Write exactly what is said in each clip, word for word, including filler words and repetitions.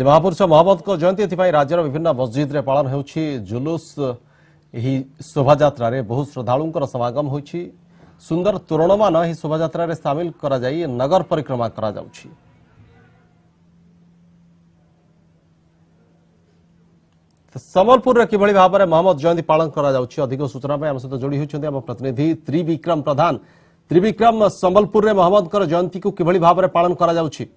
महापुरुष मोहम्मद जयंती राज्यर विभिन्न मस्जिद में पालन हो जुलूस शोभा बहु श्रद्धालु समागम हो सुंदर तोरण मान शोभा सामिल करा जाई नगर परिक्रमा करा जाउछि। संबलपुर कि भाव में मोहम्मद जयंती पालन करा जाउछि अधिक सूचना आम सहित जोड़ी होइछन्ति आम प्रतिनिधि त्रिविक्रम प्रधान। त्रिविक्रम, संबलपुर में मोहम्मद जयंती को कि भाव में पालन करा जाउछि?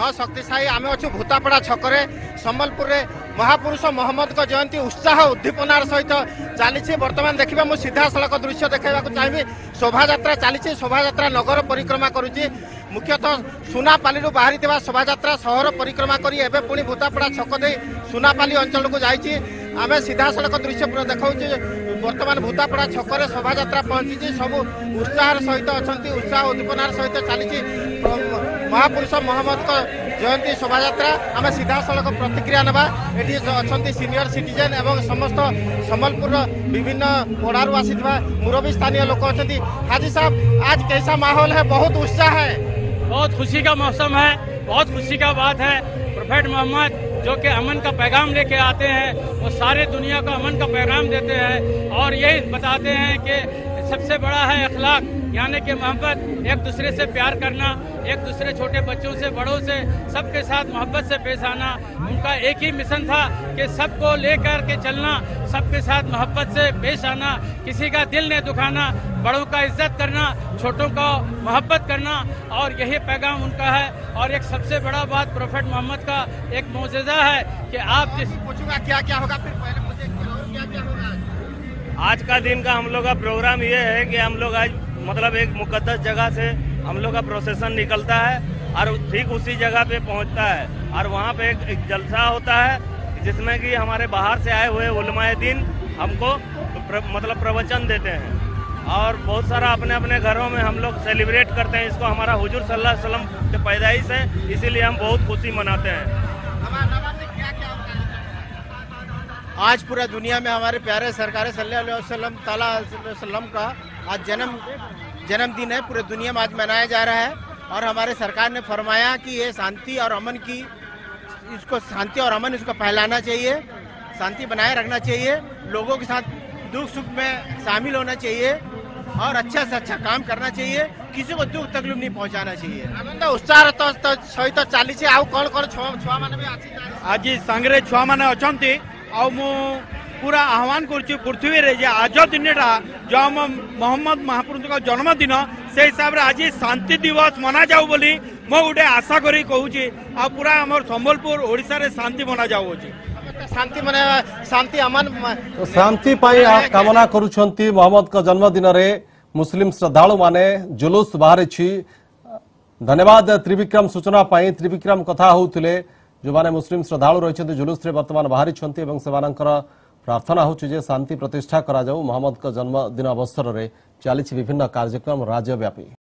हाँ शक्ति साई आम अच्छे भूतापड़ा छकरे संबलपुर रे महापुरुष मोहम्मद को जयंती उत्साह उद्दीपनार सहित चली बर्तमान देखा मुझे सीधा सड़क दृश्य देखा चाहिए। शोभा यात्रा चली शोभा यात्रा नगर परिक्रमा करुच्ची मुख्यतः सुनापाली बाहरी शोभा यात्रा सहर परिक्रमा करी एबे पुणी भूतापड़ा छक दे सुनापाली अंचल को जाइए। आम सीधा सड़क दृश्य देखा बर्तमान भूतापड़ा छकरे शोभा यात्रा पहुंची सबू उत्साह सहित अच्छा उत्साह उद्दीपनार सहित चली महापुरुष मोहम्मद को जयंती शोभा यात्रा। आम सीधा सड़क प्रतिक्रिया नवा ये अच्छा सीनियर सिटीजन एवं समस्त संबलपुर विभिन्न घोड़ू आसीवा मुरबी स्थानीय लोग अच्छा। हाजी साहब, आज कैसा माहौल है? बहुत उत्साह है, बहुत खुशी का मौसम है, बहुत खुशी का बात है। प्रोफेट मोहम्मद जो कि अमन का पैगाम लेके आते हैं, वो सारे दुनिया को अमन का पैगाम देते हैं और यही बताते हैं कि सबसे बड़ा है अखलाक, यानी कि मोहब्बत, एक दूसरे से प्यार करना, एक दूसरे छोटे बच्चों से बड़ों से सबके साथ मोहब्बत से पेश आना। उनका एक ही मिशन था कि सबको लेकर के चलना, सबके साथ मोहब्बत से पेश आना, किसी का दिल नहीं दुखाना, बड़ों का इज्जत करना, छोटों का मोहब्बत करना, और यही पैगाम उनका है। और एक सबसे बड़ा बात प्रोफेट मोहम्मद का एक मौजज़ा है कि आप जिस पूछूंगा क्या क्या होगा, फिर पहले मुझे क्या क्या होगा। आज का दिन का हम लोग का प्रोग्राम ये है कि हम लोग आज मतलब एक मुकद्दस जगह से हम लोग का प्रोसेसन निकलता है और ठीक उसी जगह पे पहुँचता है और वहाँ पे एक, एक जलसा होता है जिसमें कि हमारे बाहर से आए हुए उलमाए दिन हमको प्र, मतलब प्रवचन देते हैं और बहुत सारा अपने अपने घरों में हम लोग सेलिब्रेट करते हैं। इसको हमारा हुजूर सल्लल्लाहु अलैहि वसल्लम की पैदाइश है, इसीलिए हम बहुत खुशी मनाते हैं। आज पूरा दुनिया में हमारे प्यारे सरकार सल्लल्लाहु अलैहि वसल्लम ताला वसल्लम का आज जन्म जन्मदिन है, पूरे दुनिया में आज मनाया जा रहा है। और हमारे सरकार ने फरमाया कि ये शांति और अमन की इसको शांति और अमन इसको फैलाना चाहिए, शांति बनाए रखना चाहिए, लोगों के साथ दुख सुख में शामिल होना चाहिए और अच्छा से अच्छा काम करना चाहिए, किसी को दुख तकलीफ नहीं पहुंचाना चाहिए। आनंद उत्साह सहित चली कौन कौन छुआ मैंने आज संगे छुआ मैंने अच्छा पूरा आह्वान कर पृथ्वी में आज दिन जो आम मोहम्मद महापुरुष जन्मदिन से हिसाब से आज शांति दिवस मना जाऊ बोली मो गोटे आशा करी कहूँ आ पूरा आम संबलपुर ओडिशा रे शांति मना जाऊ शांति मने शांति अमन तो शांति पाई कामना करुछंती। मोहम्मद का जन्मदिन रे मुस्लिम श्रद्धालु माने जुलूस बाहर छी। धन्यवाद त्रिविक्रम सूचना पाई। त्रिविक्रम कथा होउथिले जो माने मुस्लिम श्रद्धालु रहिछंती जुलूस रे वर्तमान बाहर छंती एवं सेमानकर प्रार्थना होउछ जे शांति प्रतिष्ठा करा जाऊ। मोहम्मद का जन्मदिन अवसर रे चालीस विभिन्न कार्यक्रम राज्यव्यापी।